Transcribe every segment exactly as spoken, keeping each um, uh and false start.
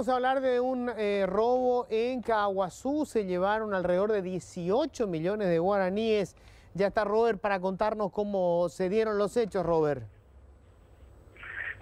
vamos a hablar de un eh, robo en Caaguazú. Se llevaron alrededor de dieciocho millones de guaraníes. Ya está Robert para contarnos cómo se dieron los hechos, Robert.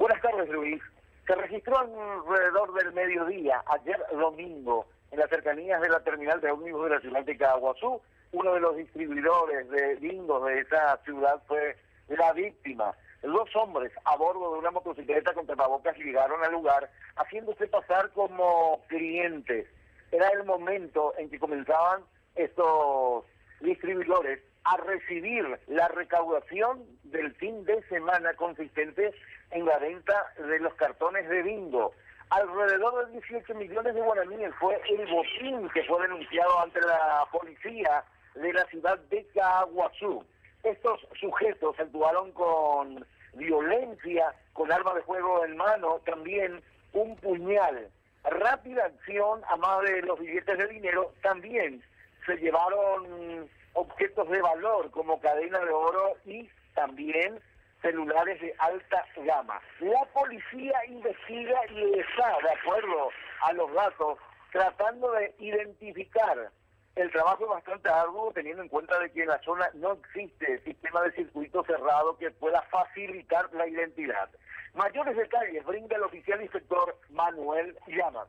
Buenas tardes, Luis. Se registró alrededor del mediodía, ayer domingo, en las cercanías de la terminal de ómnibus de la ciudad de Caaguazú. Uno de los distribuidores de bingos de esa ciudad fue la víctima. Dos hombres a bordo de una motocicleta con tapabocas llegaron al lugar haciéndose pasar como clientes. Era el momento en que comenzaban estos distribuidores a recibir la recaudación del fin de semana consistente en la venta de los cartones de bingo. Alrededor de dieciocho millones de guaraníes fue el botín que fue denunciado ante la policía de la ciudad de Caaguazú. Estos sujetos actuaron con violencia, con arma de fuego en mano, también un puñal. Rápida acción a más de los billetes de dinero, también se llevaron objetos de valor como cadena de oro y también celulares de alta gama. La policía investiga y está, de acuerdo a los datos, tratando de identificar. El trabajo es bastante arduo, teniendo en cuenta de que en la zona no existe sistema de circuito cerrado que pueda facilitar la identidad. Mayores detalles brinda el oficial inspector Manuel Llama.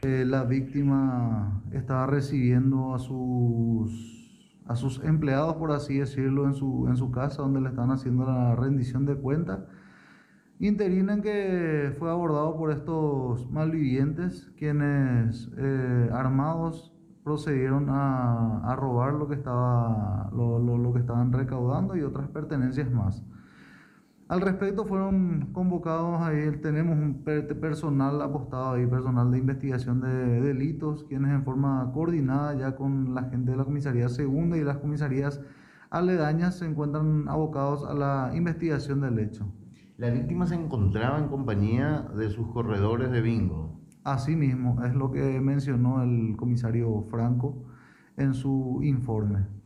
Eh, la víctima estaba recibiendo a sus a sus empleados, por así decirlo, en su, en su casa, donde le están haciendo la rendición de cuentas. Interino en que fue abordado por estos malvivientes, quienes eh, armados procedieron a, a robar lo que, estaba, lo, lo, lo que estaban recaudando y otras pertenencias más. Al respecto fueron convocados, ahí tenemos un personal apostado ahí, personal de investigación de delitos, quienes en forma coordinada ya con la gente de la comisaría segunda y las comisarías aledañas se encuentran abocados a la investigación del hecho. La víctima se encontraba en compañía de sus corredores de bingo. Así mismo, es lo que mencionó el comisario Franco en su informe.